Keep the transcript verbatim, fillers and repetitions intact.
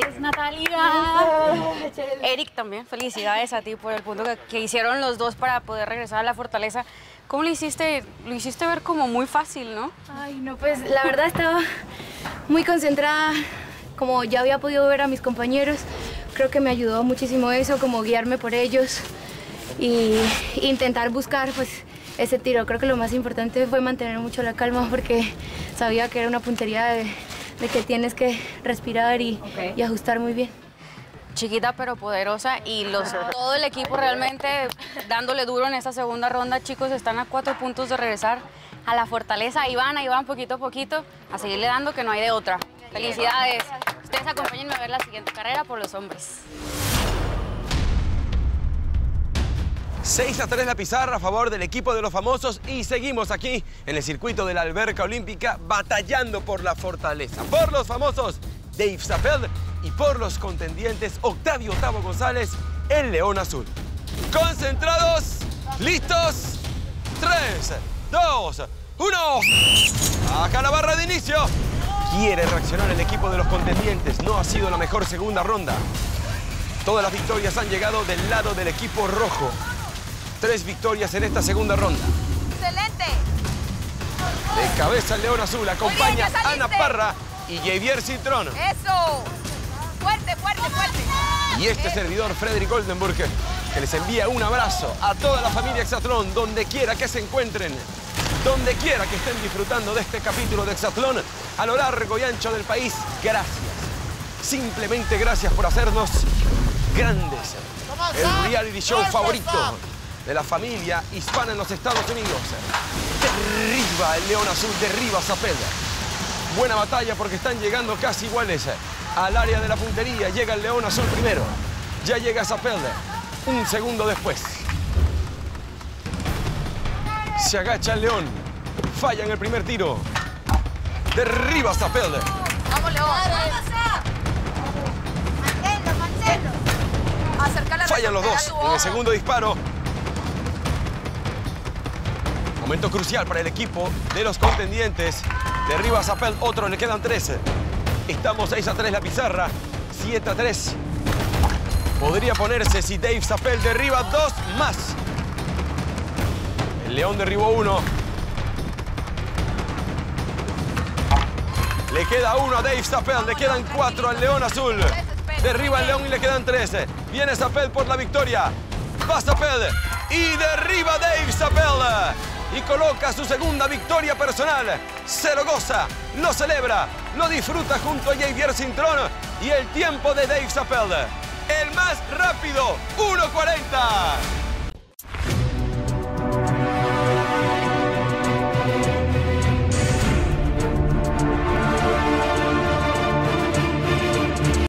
¡Felicidades, Natalia! Eric, también felicidades a ti por el punto que, que hicieron los dos para poder regresar a la Fortaleza. ¿Cómo lo hiciste? Lo hiciste ver como muy fácil, ¿no? Ay, no, pues la verdad estaba muy concentrada. Como ya había podido ver a mis compañeros, creo que me ayudó muchísimo eso, como guiarme por ellos y intentar buscar, pues, ese tiro. Creo que lo más importante fue mantener mucho la calma porque sabía que era una puntería de, de que tienes que respirar y, okay. y ajustar muy bien. Chiquita pero poderosa, y los, todo el equipo realmente dándole duro en esta segunda ronda. Chicos, están a cuatro puntos de regresar a la Fortaleza. Ahí van, ahí van, poquito a poquito, a seguirle dando, que no hay de otra. Felicidades. Ustedes acompáñenme a ver la siguiente carrera por los hombres. seis a tres la pizarra a favor del equipo de los famosos, y seguimos aquí en el circuito de la Alberca Olímpica batallando por la Fortaleza. Por los famosos, Dave Sappelt, y por los contendientes, Octavio Tavo González, el León Azul. Concentrados, listos, tres, dos, uno. Baja la barra de inicio. Quiere reaccionar el equipo de los contendientes. No ha sido la mejor segunda ronda. Todas las victorias han llegado del lado del equipo rojo. Tres victorias en esta segunda ronda. ¡Excelente! De cabeza el León Azul. Acompaña a Ana Parra y Jeyvier Cintrón. ¡Eso! ¡Fuerte, fuerte, fuerte! Y este Eso. servidor, Frederick Oldenburg, que les envía un abrazo a toda la familia Exatlón, donde quiera que se encuentren, donde quiera que estén disfrutando de este capítulo de Exatlón a lo largo y ancho del país. Gracias. Simplemente gracias por hacernos grandes. El reality show favorito de la familia hispana en los Estados Unidos. Derriba el León Azul, derriba Zapelda. Buena batalla porque están llegando casi iguales al área de la puntería. Llega el León Azul primero. Ya llega Zapelda un segundo después. Se agacha el León. Falla en el primer tiro. Derriba Zapelda. ¡Vamos, León! Fallan los dos en el segundo disparo. Momento crucial para el equipo de los contendientes. Derriba Zappelt, otro, le quedan trece. Estamos seis a tres la pizarra, siete a tres. Podría ponerse si Dave Zappelt derriba dos más. El León derribó uno. Le queda uno a Dave Zappelt, le quedan cuatro al León Azul. Derriba el León y le quedan trece. Viene Zappelt por la victoria. Va Zappelt y derriba Dave Zappelt. Y coloca su segunda victoria personal. Se lo goza, lo celebra, lo disfruta junto a Jeyvier Cintrón. Y el tiempo de Dave Zappelt, el más rápido, uno cuarenta.